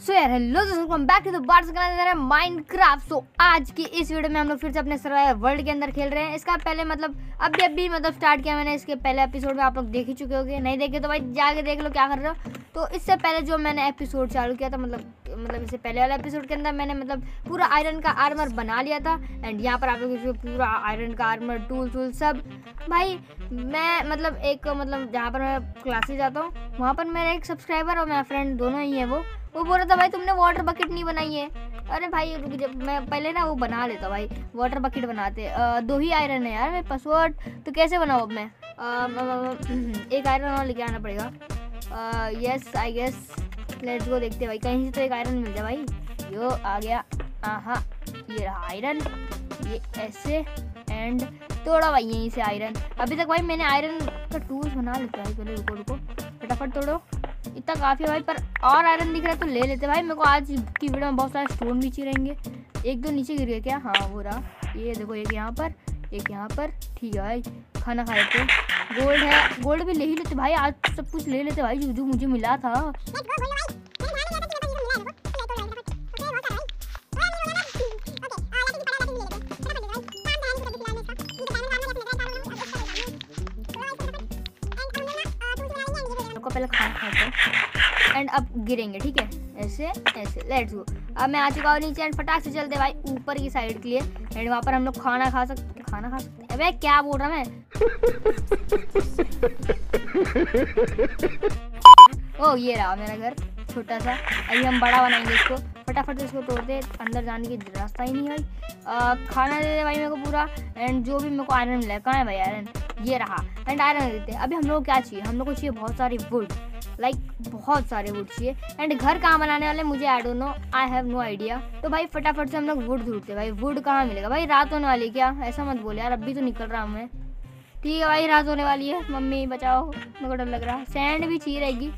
So, hello दोस्तों, welcome back to the bars channel Minecraft. So आज की इस वीडियो में हम लोग फिर से अपने सर्वाइवर वर्ल्ड के अंदर खेल रहे हैं। इसका पहले मतलब अभी स्टार्ट किया मैंने, इसके पहले एपिसोड में आप लोग देख ही चुके होंगे, नहीं देखे तो भाई जाके देख लो क्या कर रहे हो। तो इससे पहले जो मैंने एपिसोड चालू किया था मतलब इससे पहले वाला एपिसोड के अंदर मैंने पूरा आयरन का आर्मर बना लिया था। एंड यहाँ पर आप लोग पूरा आयरन का आर्मर टूल सब भाई मैं एक जहाँ पर मैं क्लासेस जाता हूँ वहाँ पर मेरा एक सब्सक्राइबर और मेरा फ्रेंड दोनों ही है, वो बोल रहा था भाई तुमने वाटर बकेट नहीं बनाई है। अरे भाई रुक, जब मैं पहले ना वो बना लेता भाई, वाटर बकेट बनाते। 2 ही आयरन है यार मेरे पासवर्ड, तो कैसे बनाऊँ अब मैं? एक आयरन और लेके आना पड़ेगा। Yes I guess, let's go, देखते भाई कहीं से तो एक आयरन मिल जाए भाई। यो आ गया, हाँ ये रहा आयरन, ये ऐसे एंड तोड़ा भाई यहीं से आयरन। अभी तक भाई मैंने आयरन का टूल्स बना लेता है, पहले रुको फटाफट तोड़ो, इतना काफ़ी है भाई। पर और आयरन दिख रहा है तो ले लेते भाई, मेरे को आज की वीडियो में बहुत सारे स्टोन नीचे रहेंगे। 1-2 नीचे गिर गए क्या? हाँ हो रहा, ये देखो एक यहाँ पर एक यहाँ पर, ठीक है भाई खाना खा लेते। गोल्ड है, गोल्ड भी ले ही लेते भाई, आज सब कुछ ले लेते भाई जो मुझे मिला था। पहले खाना खाते हैं एंड अब गिरेंगे, ठीक है ऐसे ऐसे, लेट्स गो। अब मैं आ चुका हूँ नीचे एंड फटाक से चलते भाई ऊपर की साइड के लिए एंड वहाँ पर हम लोग खाना खा सकते हैं। अबे क्या बोल रहा मैं ओ ये रहा मेरा घर छोटा सा, अभी हम बड़ा बनाएंगे इसको। फटाफट से इसको तोड़ते, अंदर जाने की रास्ता ही नहीं भाई। खाना दे दे भाई मेरे को पूरा, एंड जो भी मेरे को आयरन मिला। कहाँ है भाई आयरन? ये रहा एंड आयरन देते हैं। अभी हम लोग क्या चाहिए? हम लोग को चाहिए बहुत सारी वुड, बहुत सारे वुड चाहिए। एंड घर कहाँ बनाने वाले मुझे I don't know, I have no idea. तो भाई फटाफट से हम लोग वुड ढूंढते हैं भाई। वुड कहाँ मिलेगा भाई? रात होने वाली है क्या? ऐसा मत बोले यार, अभी तो निकल रहा हूँ मैं। ठीक है भाई रात होने वाली है, मम्मी बचाओ मेरे को डर लग रहा है। सैंड भी चाहिए रहेगी,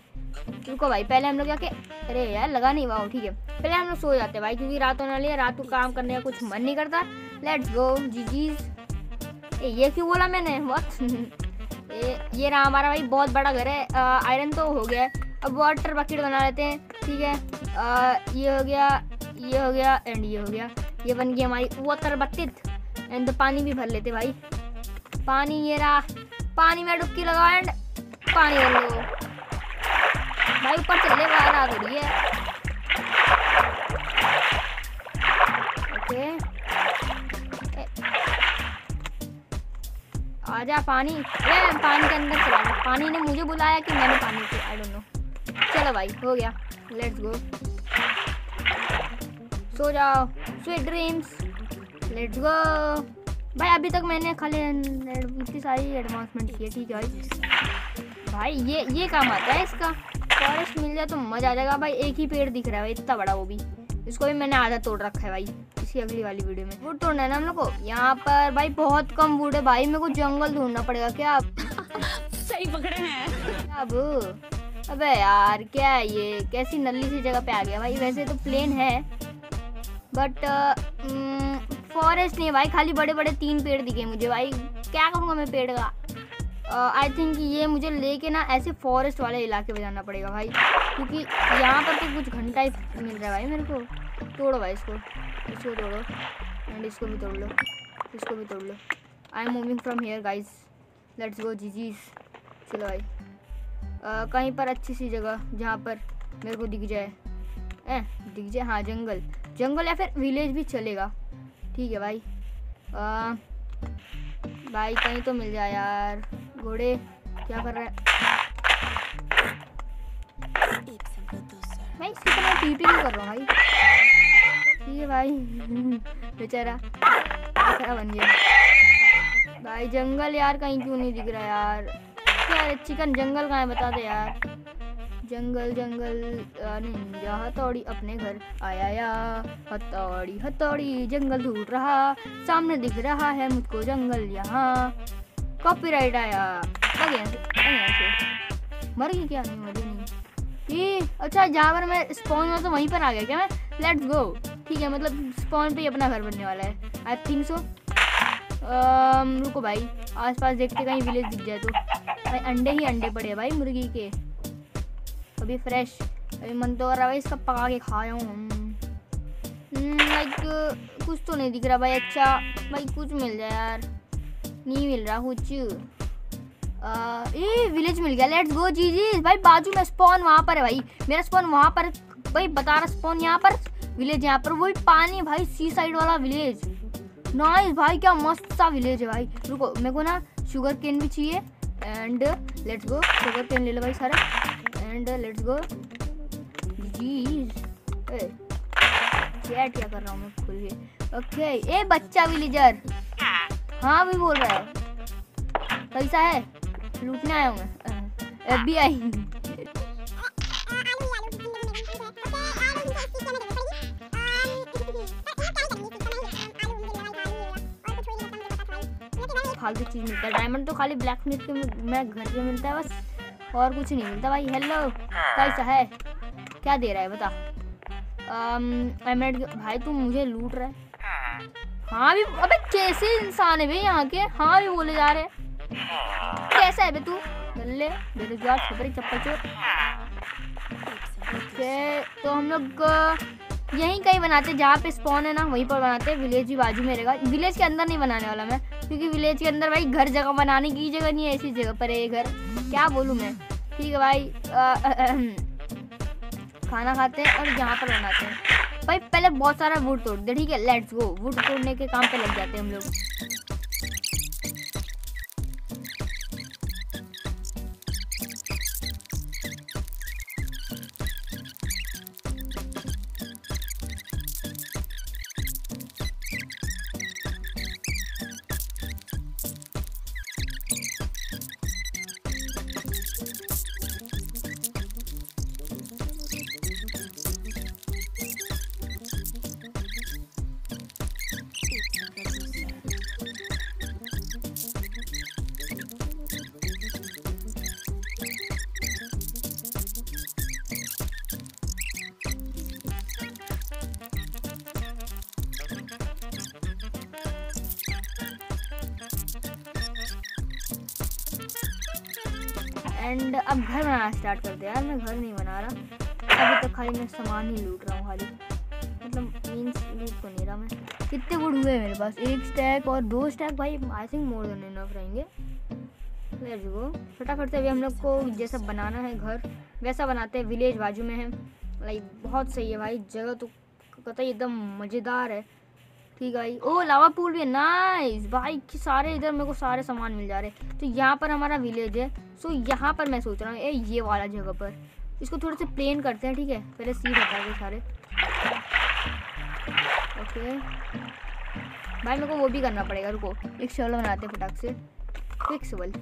रुको भाई पहले हम लोग जाके, अरे यार लगा नहीं, वाह ठीक है पहले हम लोग सो जाते हैं भाई क्योंकि रात होने वाली है, रात को काम करने का कुछ मन नहीं करता। Let's go GGs. ये क्यों बोला मैंने? ये रहा हमारा भाई बहुत बड़ा घर है। आयरन तो हो गया है, अब वाटर बकेट बना लेते हैं, ठीक है। ये हो गया, ये हो गया एंड ये हो गया, ये बन गई हमारी वाटर बकेट। एंड पानी भी भर लेते भाई, पानी ये रहा, पानी में डुबकी लगाओ एंड पानी भर लो भाई। ऊपर चले गए रात हो रही है। ओके आजा पानी, मैं पानी के अंदर चला गया। पानी ने मुझे बुलाया कि मैंने पानी को, आई डोंट नो। चलो भाई हो गया, लेट्स गो सो जाओ, स्वीट ड्रीम्स, लेट्स गो भाई। अभी तक मैंने खाली इतनी सारी एडवांसमेंट की है, ठीक है भाई ये काम आता है इसका। फॉरेस्ट मिल जाए तो मज़ा आ जाएगा भाई। एक ही पेड़ दिख रहा है भाई इतना बड़ा, वो भी इसको भी मैंने आधा तोड़ रखा है भाई, इसकी अगली वाली वीडियो में। वुड तोड़ना है ना हम लोग को, यहाँ पर भाई बहुत कम वुड है भाई, मेरे को जंगल ढूंढना पड़ेगा क्या? सही पकड़े हैं अब। अबे यार क्या है ये, कैसी नल्ली सी जगह पे आ गया भाई। वैसे तो प्लेन है बट फॉरेस्ट नहीं है भाई, खाली बड़े बड़े 3 पेड़ दिखे मुझे भाई। क्या करूँगा मैं पेड़ का? आई थिंक ये मुझे लेके ना ऐसे फॉरेस्ट वाले इलाके में जाना पड़ेगा भाई, क्योंकि यहाँ पर तो कुछ घंटा ही मिल रहा है भाई मेरे को। तोड़ो भाई इसको तोड़ो एंड इसको भी तोड़ लो, इसको भी तोड़ लो। I am moving from here guys, let's go GGs. चलो भाई कहीं पर अच्छी सी जगह जहाँ पर मेरे को दिख जाए, हाँ जंगल या फिर विलेज भी चलेगा, ठीक है भाई। भाई कहीं तो मिल जाए यार। घोड़े क्या कर रहे भाई, पीटी भी कर रहा हूँ भाई, ठीक है भाई बेचारा बन गया भाई। जंगल यार कहीं क्यों नहीं दिख रहा यार? यार चिकन जंगल कहाँ है बता दे यार। जंगल नहीं, जा हथौड़ी अपने घर आया या, हथौड़ी जंगल ढूंढ रहा, सामने दिख रहा है मुझको जंगल। यहाँ कॉपीराइट आया, मर गई क्या? नहीं मरी नहीं। ये अच्छा जहाँ पर मैं स्पॉन हुआ तो वहीं पर आ गया क्या मैं? लेट्स गो, ठीक है स्पॉन पे ही अपना घर बनने वाला है आई थिंक सो। रुको भाई आसपास देखते कहीं विलेज दिख जाए तो। भाई अंडे ही अंडे पड़े भाई मुर्गी के, अभी फ्रेश। मन तो रहा भाई इसका पका के खा रहा हूँ। लाइक कुछ तो नहीं दिख रहा भाई। अच्छा भाई कुछ मिल जाए यार, नहीं मिल रहा कुछ। ये विलेज मिल गया, लेट्स गो जीजी। भाई बाजू में स्पॉन वहाँ पर है भाई, मेरा स्पॉन वहाँ पर भाई, बता रहा स्पॉन यहाँ पर, विलेज यहाँ पर, वही पानी भाई सी साइड वाला विलेज। नाइस भाई, क्या मस्त सा विलेज है भाई। रुको मेरे को ना शुगर केन भी चाहिए and let's go, sugar cane ले लो भाई सारे एंड लेट्स गो जी। क्या क्या कर रहा हूँ मैं खुल के। ओके ए बच्चा विलेजर, हाँ भी बोल रहा है कैसा है, लूटने आया हूँ मैं FBI। फालतू चीज मिलता है डायमंड, तो खाली ब्लैक मिनट के मैं घर पे मिलता है बस, और कुछ नहीं मिलता भाई। हेलो कैसा है, क्या दे रहा है बता। भाई तू मुझे लूट रहा है। हाँ भी, अबे कैसे इंसान है भाई यहाँ के, हाँ भी बोले जा रहे। कैसा है बे तू, गल्ले बेरोजगार छपरी चप्पल चोर। तो हम लोग यहीं कहीं बनाते जहाँ पे स्पॉन है ना, वहीं पर बनाते। विलेज भी बाजू में रहेगा, विलेज के अंदर नहीं बनाने वाला मैं, क्योंकि विलेज के अंदर भाई घर जगह बनाने की जगह नहीं है, ऐसी जगह पर है ये घर, क्या बोलूँ मैं। ठीक है भाई, खाना खाते हैं और यहाँ पर बनाते हैं भाई। पहले बहुत सारा वुड तोड़ते हैं, ठीक है लेट्स गो। वुड तोड़ने के काम पे लग जाते हैं हम लोग। एंड अब घर बनाना स्टार्ट करते हैं यार, मैं घर नहीं बना रहा अभी तो, खाली मैं सामान ही लूट रहा हूँ खाली, मतलब मीन्स लूट तो नहीं रहा मैं। कितने वुड हुए मेरे पास, 1 स्टैक और 2 स्टैक भाई, I think more than enough रहेंगे। लेट्स गो फटाफट से, अभी हम लोग को जैसा बनाना है घर वैसा बनाते हैं। विलेज बाजू में है लाइक, बहुत सही है भाई जगह तो, कतई एकदम मज़ेदार है। ठीक है भाई, ओ लावा पूल भी है, नाइस भाई कि सारे इधर मेरे को सारे सामान मिल जा रहे। तो यहाँ पर हमारा विलेज है, सो यहाँ पर मैं सोच रहा हूँ ये वाला जगह पर इसको थोड़े से प्लेन करते हैं। ठीक है पहले सीट हटा के सारे। ओके भाई मेरे को वो भी करना पड़ेगा, रुको एक शवल बनाते हैं फटाक से, एक शवल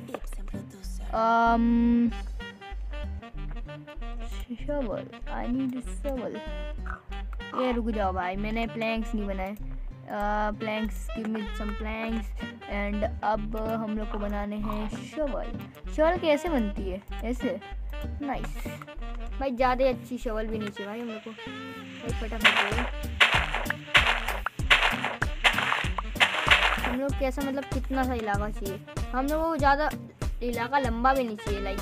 आई नीड शवल। ये रुक जाओ भाई, मैंने प्लैंक्स नहीं बनाए, planks give me some planks and अब हम लोग को बनाने हैं शवल। शवल कैसे बनती है, ऐसे नाइस भाई, ज़्यादा अच्छी शवल भी नहीं चाहिए भाई हम लोग को। भाई फटाफट हम लोग कैसा, मतलब कितना सा इलाका चाहिए हम लोग को, ज़्यादा इलाका लंबा भी नहीं चाहिए, लाइक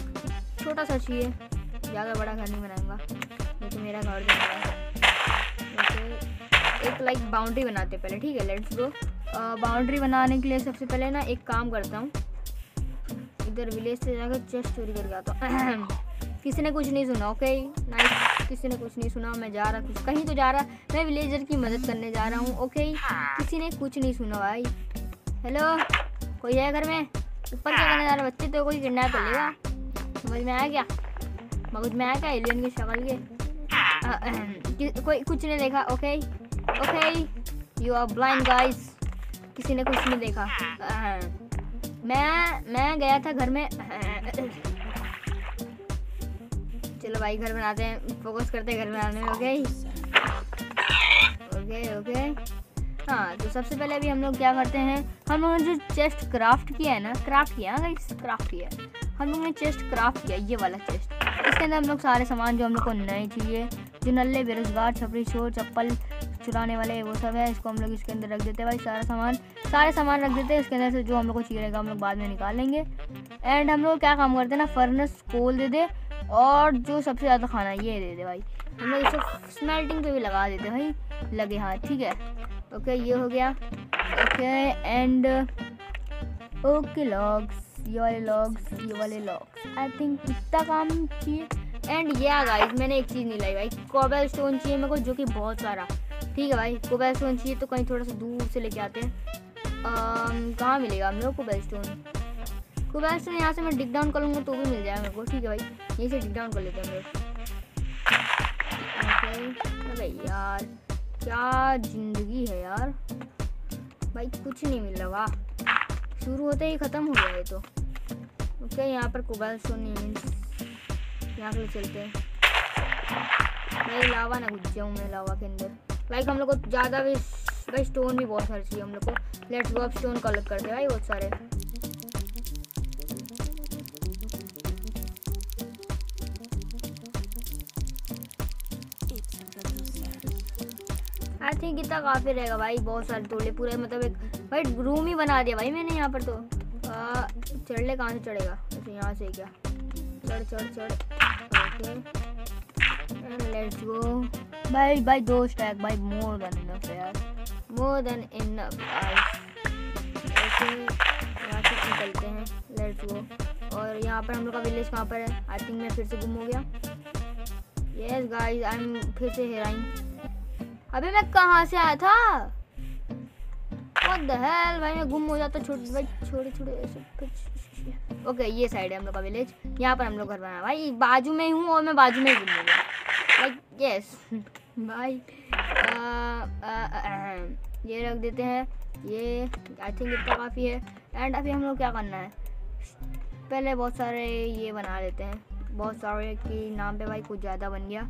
छोटा सा चाहिए, ज़्यादा बड़ा घर नहीं बनाऊँगा क्योंकि मेरा घर जैसे एक लाइक बाउंड्री बनाते पहले। ठीक है लेट्स गो, बाउंड्री बनाने के लिए सबसे पहले ना एक काम करता हूँ, इधर विलेज से जाकर चेस्ट चोरी करके आता हूँ। किसी ने कुछ नहीं सुना, ओके नाइस, किसी ने कुछ नहीं सुना। मैं जा रहा कुछ कहीं तो जा रहा, मैं विलेजर की मदद करने जा रहा हूँ। ओके किसी ने कुछ नहीं सुना भाई। हेलो कोई है घर में, ऊपर क्या करने जा रहे बच्चे, तो कोई किडनैप कर लेगा। समझ में आया क्या, मगज में आया क्या, एलियन की शक्ल के। कोई कुछ नहीं देखा, okay okay you are blind guys, किसी ने कुछ नहीं देखा। मैं गया था घर में। चलो भाई घर बनाते हैं, फोकस करते हैं घर बनाने में। ओके ओके ओके हाँ, तो सबसे पहले अभी हम लोग क्या करते हैं, हम लोगों ने जो चेस्ट क्राफ्ट किया है ना, हम लोगों ने चेस्ट क्राफ्ट किया, ये वाला चेस्ट, इसके अंदर हम लोग सारे सामान जो हम लोग को नए चाहिए, जो नल्ले बेरोजगार छपरी चोर चप्पल चुराने वाले वो सब है, इसको हम लोग इसके अंदर रख देते हैं भाई, सारा सामान रख देते हैं इसके अंदर से। जो हम लोग को चाहिए रहेगा हम लोग बाद में निकाल लेंगे। एंड हम लोग क्या काम करते हैं ना, फर्नेस कोल दे और जो सबसे ज़्यादा खाना ये दे दे भाई, हम लोग इसे स्मेल्टिंग पे भी लगा देते भाई, लगे हाथ। ठीक है ओके, ये हो गया। ओके एंड ओके लॉग्स, ये वाले लॉग्स, ये वाले लॉग्स, आई थिंक इतना काम चाहिए। एंड या गाइस मैंने एक चीज़ नहीं लाई भाई, कोबल स्टोन चाहिए मेरे को, जो कि बहुत सारा। ठीक है भाई, कोबल स्टोन चाहिए तो कहीं थोड़ा सा दूर से लेके आते हैं। कहाँ मिलेगा हम लोग कोबल स्टोन? कोबल स्टोन यहाँ से मैं डिग डाउन कर लूँगा तो भी मिल जाएगा मेरे को। ठीक है भाई, यहीं से डिग डाउन कर लेते हैं हम लोग। अरे यार क्या जिंदगी है यार भाई, कुछ नहीं मिल रहा, शुरू होते ही ख़त्म हो गया है तो। ओके यहाँ पर कोबल स्टोन नहीं, यहाँ पर चलते हैं भाई, लावा ना घुस जाऊँ मैं लावा के अंदर। लाइक हम लोग को ज़्यादा भी भाई स्टोन भी बहुत सारे चाहिए हम लोग को। लेट्स गो अब स्टोन कलेक्ट करते हैं भाई बहुत सारे। आई थिंक इतना काफ़ी रहेगा भाई, बहुत सारे टोले पूरे, मतलब एक भाई रूम ही बना दिया भाई मैंने यहाँ पर। तो चढ़ ले, कहाँ से चढ़ेगा? अच्छा यहाँ से, क्या चढ़ चढ़ चढ़। ओके लेट्स गो भाई। भाई दो स्टैक भाई, मोर देन इनफ यार, मोर देन इनफ। यहाँ से निकलते हैं, लेट्स गो। और यहाँ पर हम लोग का विलेज कहाँ पर है? आई थिंक मैं फिर से गुम हो गया। यस गाइज आई एम फिर से हेराइन। अबे मैं कहाँ से आया था? What the hell भाई, मैं गुम हो जाता छोटे भाई, छोटे छोटे ऐसे कुछ। ओके ये साइड है हम लोग का विलेज, यहाँ पर हम लोग घर बनाया भाई। बाजू में ही हूँ और मैं बाजू में ही गुम हो गया भाई। यस भाई ये रख देते हैं, ये आई थिंक इतना काफ़ी है। एंड अभी हम लोग क्या करना है, पहले बहुत सारे ये बना लेते हैं, बहुत सारे के नाम पे भाई कुछ ज़्यादा बन गया।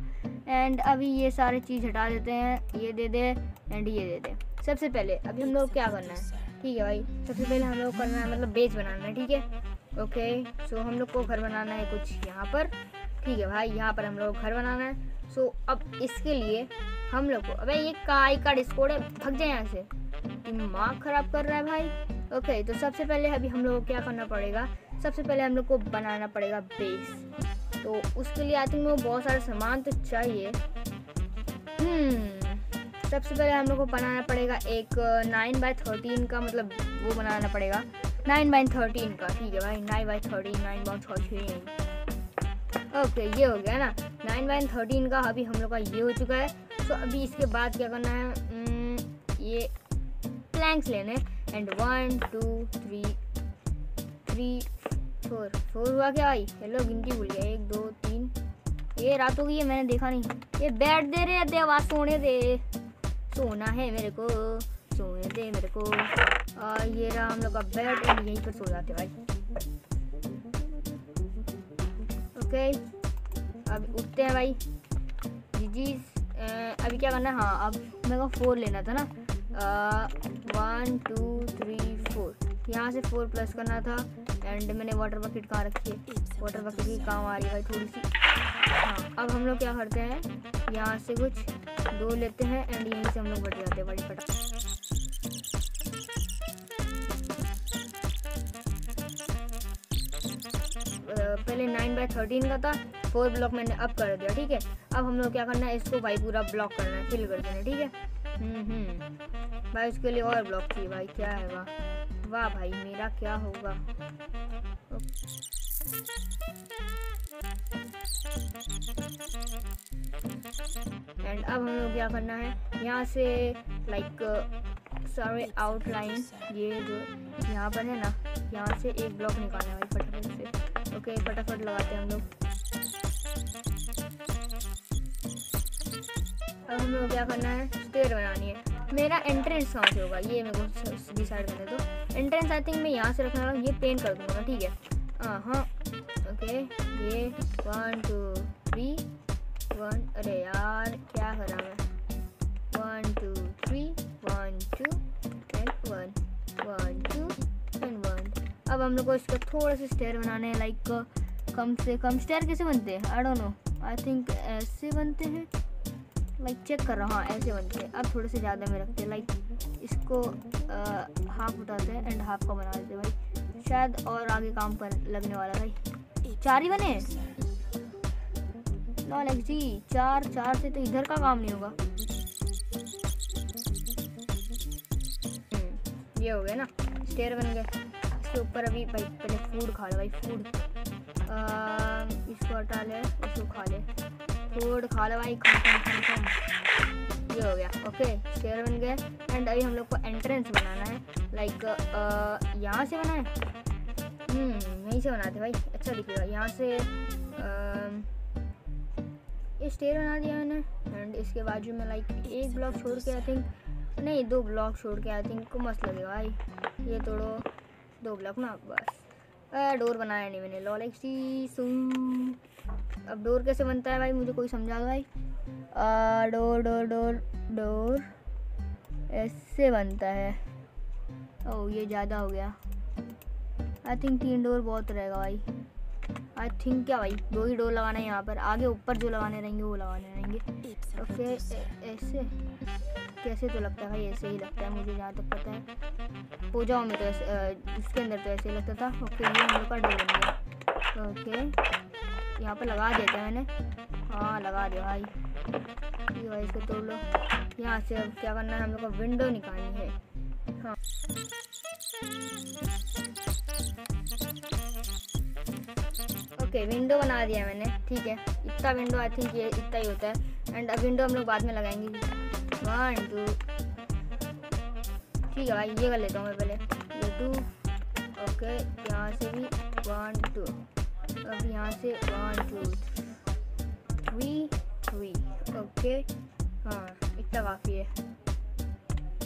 एंड अभी ये सारे चीज़ हटा देते हैं, ये दे दे एंड ये दे दे। सबसे पहले अभी हम लोग क्या करना है? ठीक है भाई, सबसे पहले हम लोग करना है मतलब बेस बनाना है। ठीक है ओके, सो हम लोग को घर बनाना है कुछ यहाँ पर। ठीक है भाई, यहाँ पर हम लोग घर बनाना है। सो अब इसके लिए हम लोग को, अबे ये काई का डिस्कोड है, भाग जाए यहाँ से, दिमाग ख़राब कर रहा है भाई। ओके तो सबसे पहले अभी हम लोग को क्या करना पड़ेगा, सबसे पहले हम लोग को बनाना पड़ेगा बेस। तो उसके लिए आई थिंक वो बहुत सारा सामान तो चाहिए। सबसे पहले हम लोग को बनाना पड़ेगा एक 9x13 का, मतलब वो बनाना पड़ेगा 9x13 का। ठीक है भाई 9x13, 9x13। ओके ये हो गया ना 9x13 का, अभी हम लोग का ये हो चुका है। तो अभी इसके बाद क्या करना है, ये प्लैंक्स लेने एंड 1 2 3 4 4 हुआ क्या भाई? हेलो गिनती भूल गया, 1 2 3। ये रात हो गई है, मैंने देखा नहीं। ये बैठ दे रहे देवा, सोने दे, सोना है मेरे को, सोने दे मेरे को। ये रहा हम लोग का बेड, यहीं पर सो जाते भाई। ओके अब उठते हैं भाई जी। अभी क्या करना है, हाँ अब मेरे को 4 लेना था ना, 1 2 3 4, यहाँ से 4 प्लस करना था। एंड मैंने वाटर बकेट कहाँ रखी है? वाटर बकेट ही काम आ रही है भाई थोड़ी सी। हाँ अब हम लोग क्या करते हैं, यहाँ से कुछ 2 लेते हैं एंड यहीं से हम लोग बढ़ जाते हैं बड़ी फटाफट। पहले 9x13 का था, 4 ब्लॉक मैंने अप कर दिया। ठीक है अब हम लोग क्या करना है, इसको भाई पूरा ब्लॉक करना है, फिल कर देना है। ठीक है भाई, उसके लिए और ब्लॉक चाहिए भाई। क्या है, वाह वाह भाई मेरा क्या होगा। एंड अब हम लोग क्या करना है, यहाँ से लाइक सारे आउटलाइन ये जो यहाँ पर है ना, यहाँ से एक ब्लॉक निकालना है भाई फटाफट से। ओके फटाफट लगाते हैं हम लोग। अब हम लोग क्या करना है, स्टेयर बनानी है। मेरा एंट्रेंस कहाँ से होगा ये मेरे को डिसाइड करने दो। एंट्रेंस आई थिंक मैं यहाँ से रखना, ये पेंट कर दूँगा। ठीक है हाँ ओके, ये 1 2 3 1, अरे यार क्या करा मैं, 1 2 3 1 2 1 1 2 1 1। अब हम लोग को इसका थोड़ा सा स्टेयर बनाना है, लाइक कम से कम। स्टेयर कैसे बनते हैं? I don't know, I think ऐसे बनते हैं, लाइक चेक कर रहा हूँ। हाँ ऐसे बनते हैं, अब थोड़े से ज़्यादा में रखते हैं, लाइक इसको हाफ उठाते हैं एंड हाफ का बना देते हैं भाई, शायद और आगे काम पर लगने वाला भाई। 4 ही बने, मालिक जी, चार चार से तो इधर का काम नहीं होगा। ये हो गया ना, स्टेयर बन गए। इसके ऊपर अभी भाई पहले फूड खा लो भाई, फूड इसको हटा ले, उसको खा ले, फूड खा लो भाई, खत्म। ये हो गया, ओके स्टेयर बन गए। एंड अभी हम लोग को एंट्रेंस बनाना है, लाइक यहाँ से बनाए, यहीं से बनाते भाई, अच्छा दिखेगा। यहाँ से ये स्टेयर बना दिया मैंने। एंड इसके बाजू में लाइक एक ब्लॉक छोड़ के आई थिंक, नहीं दो ब्लॉक छोड़ के आई थिंक को मस्त लगेगा भाई। ये तोड़ो, दो ब्लॉक ना बस। डोर बनाया नहीं मैंने, लॉल एक्सी सुन। अब डोर कैसे बनता है भाई, मुझे कोई समझा दो भाई। डोर डोर डोर डोर ऐसे बनता है। ओ ये ज़्यादा हो गया, आई थिंक तीन डोर बहुत रहेगा भाई। आई थिंक क्या भाई, दो ही डोर लगाना है यहाँ पर, आगे ऊपर जो लगाने रहेंगे वो लगाने रहेंगे। ओके ऐसे कैसे तो लगता है भाई, ऐसे ही लगता है मुझे जहाँ तक पता है। पूजा में तो इसके अंदर तो ऐसे ही लगता था। ओके ये हम लोग का डोर बन गया। ओके यहाँ पर लगा देते हैं मैंने, हाँ लगा दे भाई। ये भाई इसको तोड़ लो। यहाँ से अब क्या करना है, हम लोग को विंडो निकालनी है। हाँ ओके विंडो बना दिया मैंने, ठीक है इतना विंडो आई थिंक ये इतना ही होता है। एंड अब विंडो हम लोग बाद में लगाएंगे, 1 2 ठीक है भाई। ये कर लेता हूँ मैं पहले, ये 2 ओके। यहाँ से भी 1 2, अब यहाँ से 1 2 3 3 ओके। हाँ इतना काफ़ी है।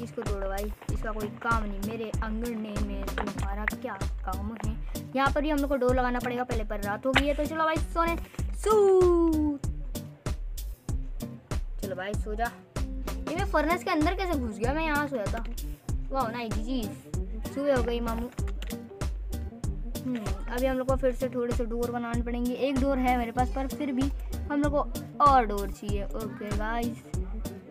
इसको तोड़ो भाई, इसका कोई काम नहीं। मेरे आंगन में तुम्हारा क्या काम है। यहाँ पर भी हम लोग को डोर लगाना पड़ेगा पहले, पर रात हो गई है तो चलो भाई सोने सो। चलो भाई सो जा। ये मैं फर्नेस के अंदर कैसे घुस गया, मैं यहाँ सोया था। वाह नाइस जी, सुबह हो गई मामू। अभी हम लोग को फिर से थोड़े से डोर बनाने पड़ेंगे। एक डोर है मेरे पास, पर फिर भी हम लोग को और डोर चाहिए। ओके गाइस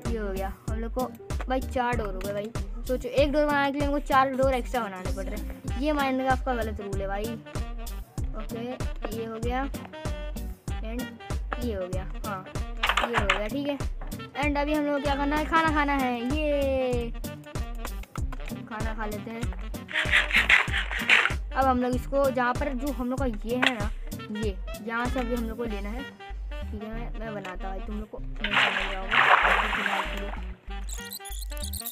ये हो गया, हम लोग को भाई 4 डोर हो गए भाई। सोचो एक डोर बनाने के लिए हमको 4 डोर एक्स्ट्रा बनाने पड़ रहे हैं। ये माइंड का आपका गलत रूल है भाई। ओके ये हो गया एंड ये हो गया, हाँ ये हो गया ठीक है। एंड अभी हम लोग क्या करना है, खाना खाना है। ये खाना खा लेते हैं। अब हम लोग इसको जहाँ पर जो हम लोग का ये है ना, ये यहाँ से अभी हम लोग को लेना है, ठीक है। मैं बनाता भाई, तुम लोग को नहीं।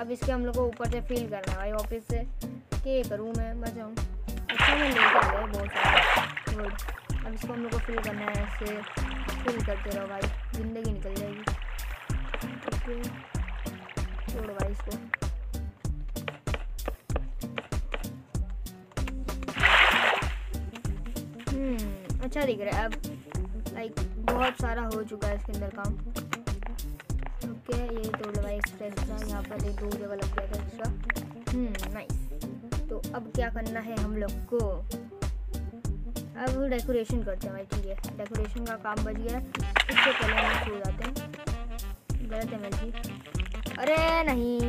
अब इसके हम लोग को ऊपर से फील करना है भाई, ऑफिस से के करूँ मैं बस हम। अच्छा मैं लेके आ गया बहुत सारा। अब इसको हम लोग को फील करना है, ऐसे फील करते रहो भाई, ज़िंदगी निकल जाएगी। ओके छोड़ो भाई इसको। अच्छा दिख रहा है अब, लाइक बहुत सारा हो चुका है इसके अंदर काम। ओके ये तोड़ भाई एक्स्ट्रा, यहाँ पर एक 2 जगह लग गया था एक्स्ट्रा। नाइस। तो अब क्या करना है हम लोग को, अब डेकोरेशन करते हैं भाई, ठीक है। डेकोरेशन का काम बच गया, इससे पहले हम सो जाते हैं। गलत है मेरी, अरे नहीं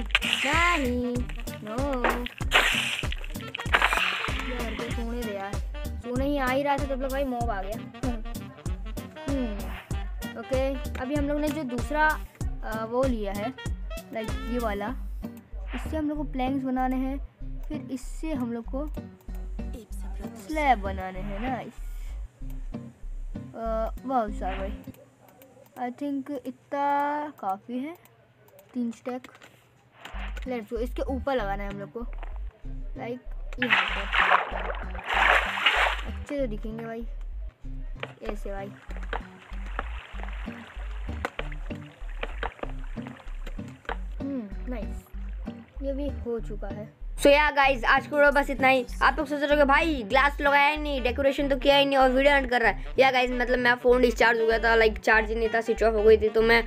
नहीं नो यार, तो सोने दे यार, सोने ही आ ही रहा था तब लोग भाई मॉब आ गया। ओके अभी हम लोग ने जो दूसरा वो लिया है लाइक ये वाला, इससे हम लोग को प्लैंक्स बनाने हैं, फिर इससे हम लोग को स्लैब बनाने हैं। नाइस। वाह साहब भाई, आई थिंक इतना काफ़ी है। 3 स्टैक लेट्स गो। इसके ऊपर लगाना है हम लोग को, लाइक ये अच्छे से दिखेंगे भाई ऐसे भाई। नाइस ये भी हो चुका है। सो या गाइज आज का वीडियो बस इतना ही। आप लोग सोच रहे हो भाई ग्लास लगाया ही नहीं, डेकोरेशन तो किया ही नहीं और वीडियो एंड कर रहा है। या गाइज मतलब मैं फ़ोन डिस्चार्ज हो गया था, लाइक चार्ज ही नहीं था, स्विच ऑफ हो गई थी, तो मैं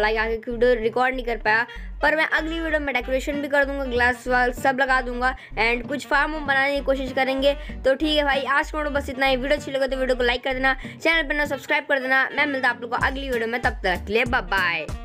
लाइक आगे की वीडियो रिकॉर्ड नहीं कर पाया। पर मैं अगली वीडियो में डेकोरेशन भी कर दूंगा, ग्लास वाल सब लगा दूंगा एंड कुछ फार्म बनाने की कोशिश करेंगे। तो ठीक है भाई, आज का वीडियो बस इतना ही। वीडियो अच्छी लगे तो वीडियो को लाइक कर देना, चैनल पर ना सब्सक्राइब कर देना। मैं मिलता आप लोग को अगली वीडियो में, तब तक के लिए बाय बाय।